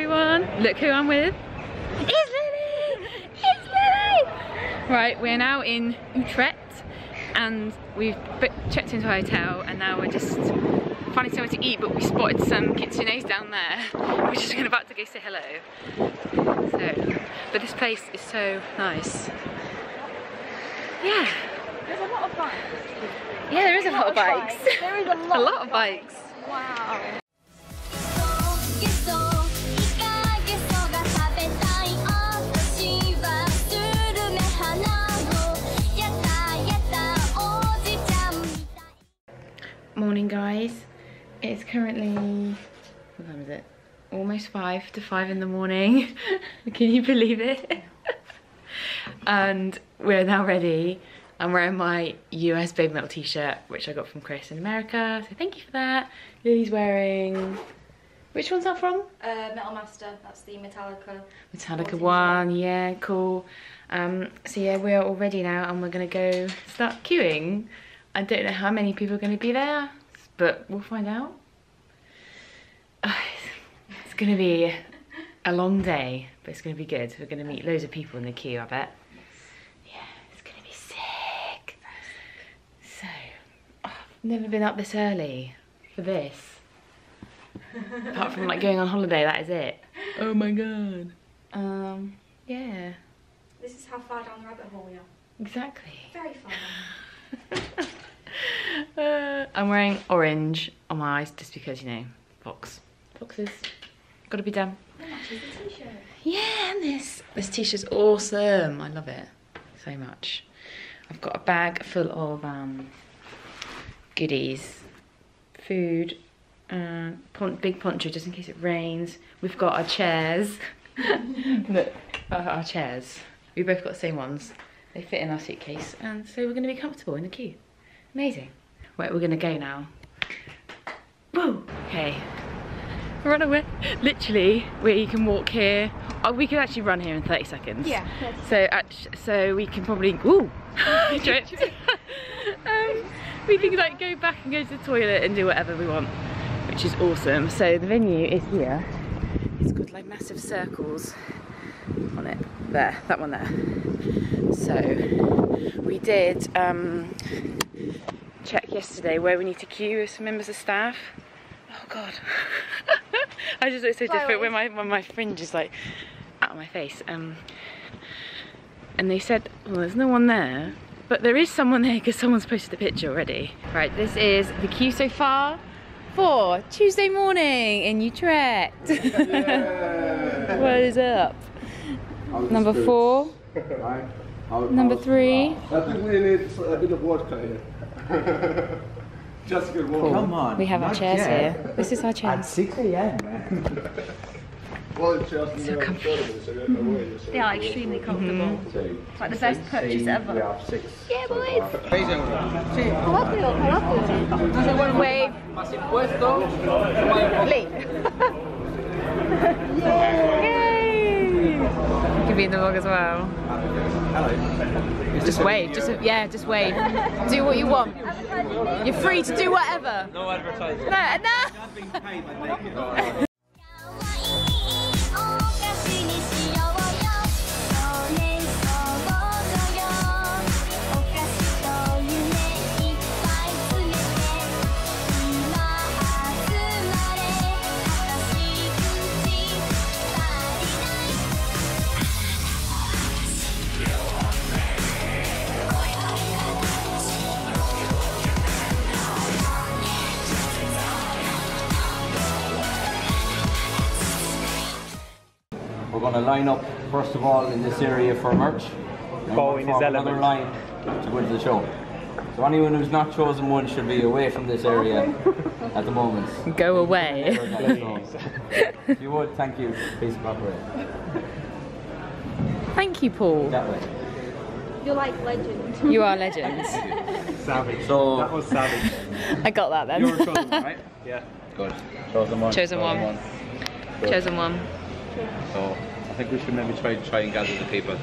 everyone. Look who I'm with. It's Lilly! It's Lilly! Right, we're now in Utrecht and we've checked into a hotel and now we're just finding somewhere to eat, but we spotted some kitsunes down there. We're just about to go say hello. So, but this place is so nice. Yeah. There's a lot of bikes. Yeah, there is a lot of bikes. There is a lot, of bikes. Wow. Morning, guys. It's currently, what time is it? Almost 5 to 5 in the morning. Can you believe it? And we're now ready. I'm wearing my US BABYMETAL t-shirt, which I got from Chris in America, so thank you for that. Lily's wearing, which one's that from? Metal Master, that's the Metallica. Metallica one, yeah, cool. So yeah, we're all ready now and we're gonna go start queuing. I don't know how many people are gonna be there, but we'll find out. It's gonna be a long day, but it's gonna be good. We're gonna meet loads of people in the queue, I bet. Never been up this early for this. Apart from like going on holiday, that is it. Oh my god. Yeah. This is how far down the rabbit hole we are. Exactly. Very far down. I'm wearing orange on my eyes just because, you know, foxes. Gotta be done. That matches the t-shirt. Yeah, and this t-shirt's awesome. I love it so much. I've got a bag full of goodies, food, big poncho just in case it rains. We've got our chairs. Look, our chairs. We both got the same ones. They fit in our suitcase, and so we're going to be comfortable in the queue. Amazing. Right, we're going to go now. Whoa. Okay. Run away. Literally, where you can walk here. Oh, we could actually run here in 30 seconds. Yeah. So we can probably. Ooh. We can like go back and go to the toilet and do whatever we want, which is awesome. So the venue is here. It's got like massive circles on it. There, that one there. So we did check yesterday where we need to queue as members of staff. Oh god. I just look so different when my fringe is like out of my face. And they said, well, there's no one there. But there is someone there because someone's posted the picture already. Right, this is the queue so far for Tuesday morning in Utrecht. Yeah. What is up? Number spirits. 4. Number 3. I think we need a bit of vodka here. Just a good vodka. Cool. Come on. We have our chairs here. This is our chairs. At 6 AM, man. Well, it's just so comfortable. They are extremely comfortable. Mm-hmm. Like the best purchase ever. Yeah, boys. Wave. Yay! You can be in the vlog as well. Just wave. Just wave. Do what you want. You're free to do whatever. No advertising. No, no. We're going to line up first of all in this area for merch. Paul in his element. Another line to go to the show. So anyone who's not chosen one should be away from this area at the moment. Go away. If you would, thank you. Please cooperate. Thank you, Paul. That way. You're like legend. You are legend. Savage. So that was savage. I got that then. You were chosen, right? Yeah. Good. Chosen one. Chosen one. Chosen one. So I think we should maybe try and gather the people.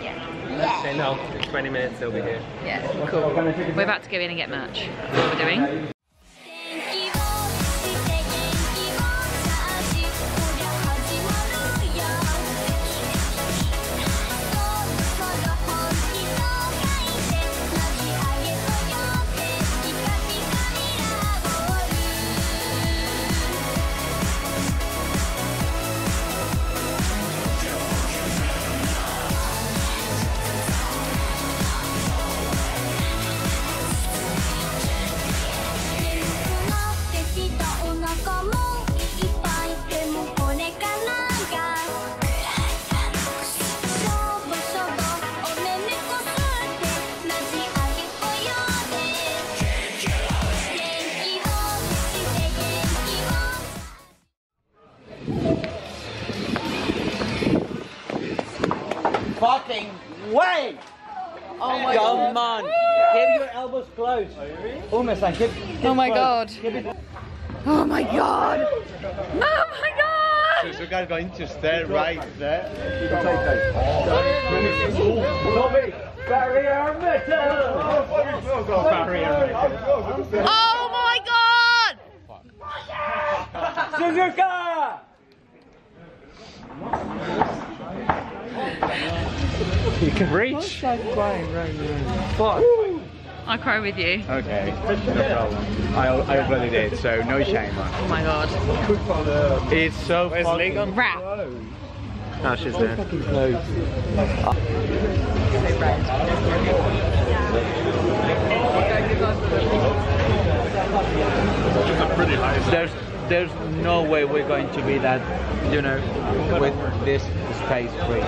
Yeah. Let's say no. 20 minutes they'll be here. Yeah, cool. We're about to go in and get merch. That's what we're doing. fucking way! Oh my god. Come on. Keep your elbows closed. Almost. Oh my god. Oh my god. Oh my god. So you guys are going to stay right there. Barrier metal. Oh my god. Suzuka. You can reach. Fuck. I'll cry with you. Okay, no problem. I already did, so no shame. Oh my god. It's so fucking rap. Oh, she's there. It's a pretty high. There's no way we're going to be that, you know, with this space free.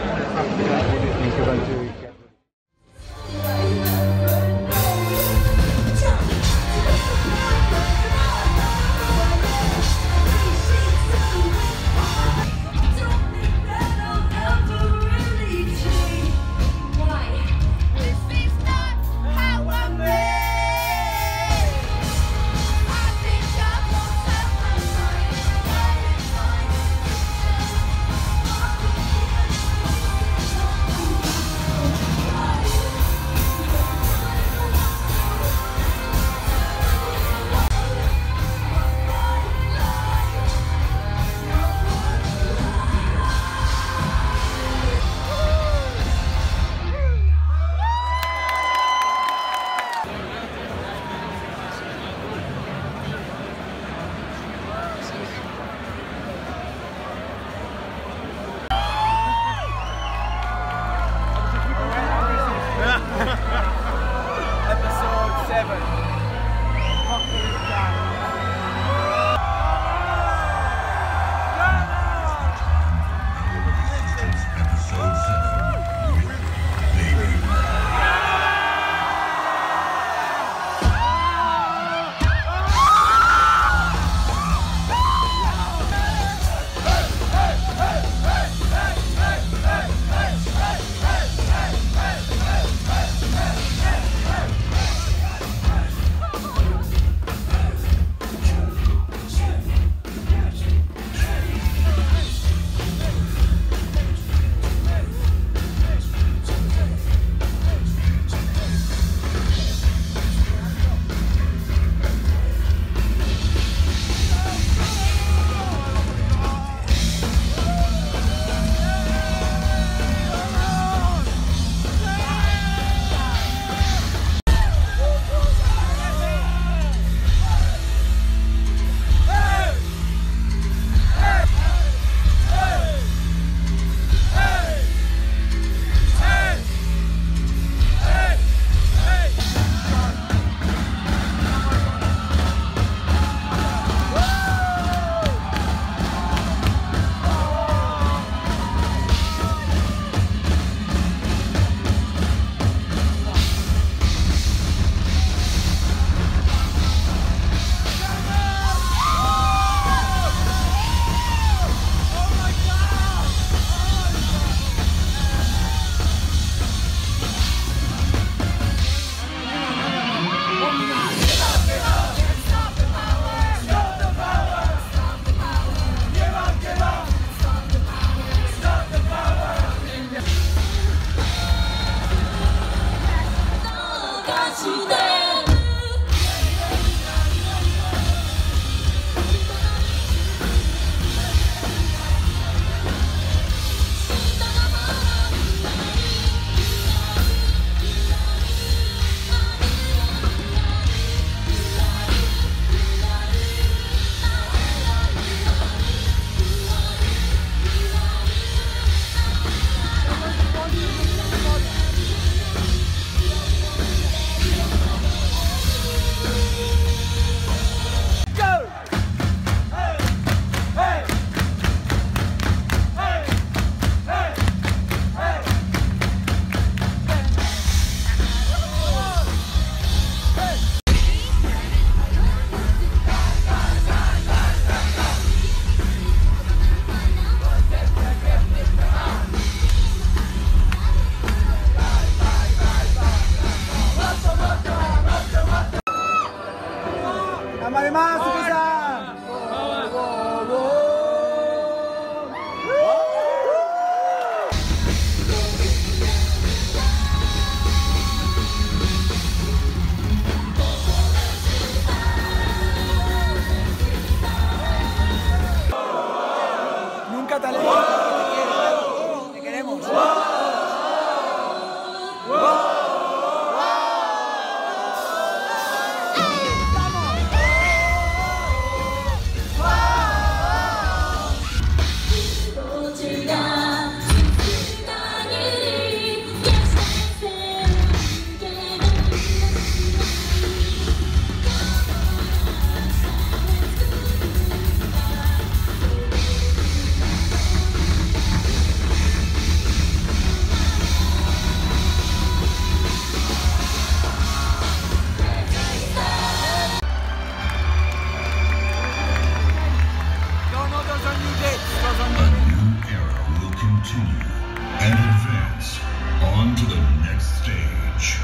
kitsune and advance on to the next stage.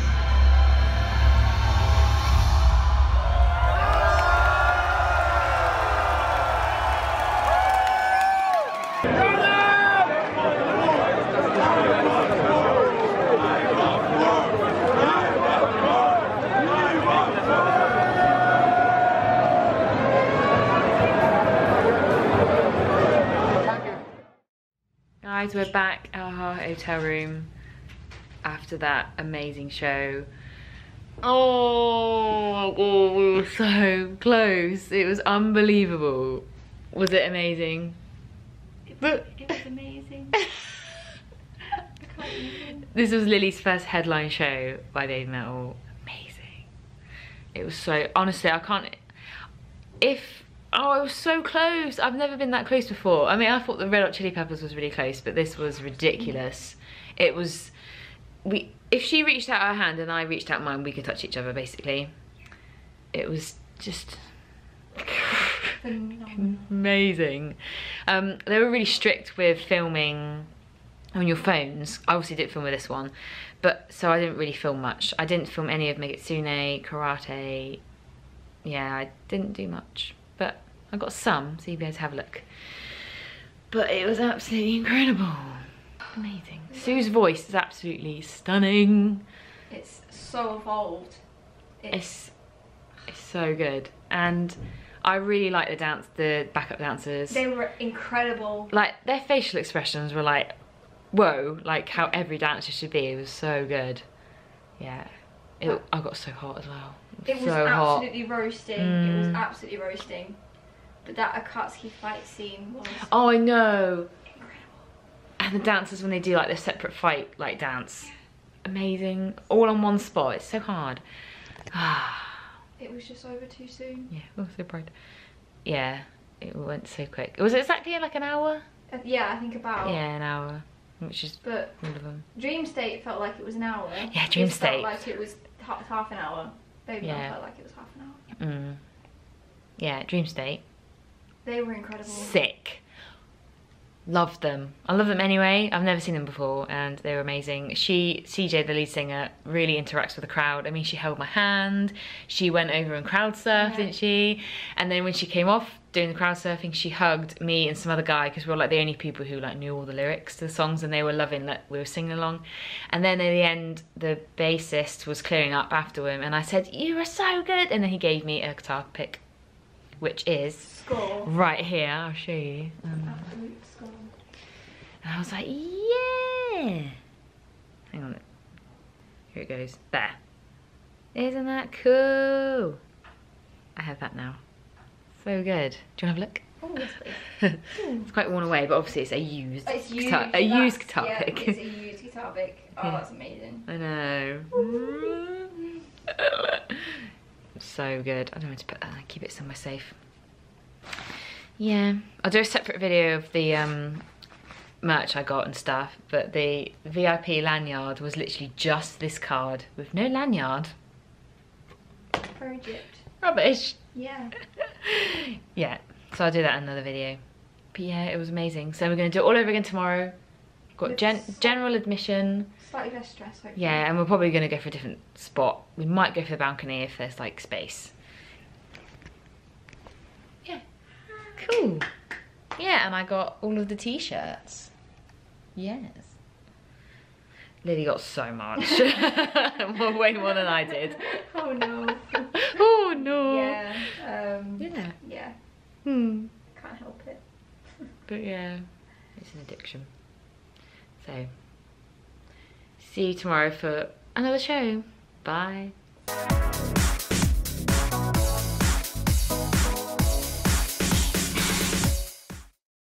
Guys, we're back at our hotel room after that amazing show. Oh, we were so close. It was unbelievable. Was it amazing? It was amazing. I can't even. This was Lilly's first headline show by BABYMETAL. Amazing. It was so, honestly, I can't, oh, it was so close. I've never been that close before. I mean, I thought the Red Hot Chili Peppers was really close, but this was ridiculous. It was, if she reached out her hand and I reached out mine, we could touch each other, basically. It was just amazing. They were really strict with filming on your phones. I obviously didn't film with this one, but so I didn't really film much. I didn't film any of Megitsune, Karate. Yeah, I didn't do much. But I got some, so you'll be able to have a look. But it was absolutely incredible. Amazing. Sue's voice is absolutely stunning. It's so evolved. It's so good. And I really like the backup dancers. They were incredible. Like, their facial expressions were like, whoa, like how every dancer should be. It was so good. Yeah. I got so hot as well. It was so absolutely hot. Roasting. Mm. It was absolutely roasting. But that Akatsuki fight scene was... Oh, I know. Incredible. And the dancers, when they do like their separate fight, like dance. Yeah. Amazing. All on one spot. It's so hard. It was just over too soon. Yeah, we were so proud. Yeah, it went so quick. Was it exactly like an hour? Yeah, I think about. Yeah, an hour. Which is one of them. Dream State felt like it was an hour. Yeah, Dream State. It felt like it was half an hour. BABYMETAL felt like it was half an hour. Mm. Yeah, Dream State. They were incredible. Sick. Loved them. I love them anyway. I've never seen them before and they were amazing. CJ, the lead singer, really interacts with the crowd. I mean, she held my hand. She went over and crowd surfed, didn't she? And then when she came off doing the crowd surfing, she hugged me and some other guy because we were like the only people who like knew all the lyrics to the songs, and they were loving that we were singing along. And then at the end, the bassist was clearing up after him and I said, "You were so good." And then he gave me a guitar pick, which is score. Right here. I'll show you. Absolute score. And I was like, yeah. Hang on. Here it goes. There. Isn't that cool? I have that now. So good. Do you want to have a look? Oh, yes, please. It's quite worn away, but obviously it's a used guitar, yeah, pick. It's a used guitar pick. Oh, yeah. That's amazing. I know. So good. I don't want to put that. I keep it somewhere safe. Yeah, I'll do a separate video of the merch I got and stuff, but the VIP lanyard was literally just this card with no lanyard. Project. Rubbish. Yeah. Yeah, so I'll do that in another video. But yeah, it was amazing. So we're going to do it all over again tomorrow. Got general admission. Slightly less stress, hopefully. Yeah, and we're probably going to go for a different spot. We might go for the balcony if there's like space. Yeah. Cool. Yeah, and I got all of the t-shirts. Yes. Lily got so much. Way more than I did. Oh no. Oh no. Yeah. Yeah. Hmm. Can't help it. But yeah, it's an addiction. So, see you tomorrow for another show. Bye.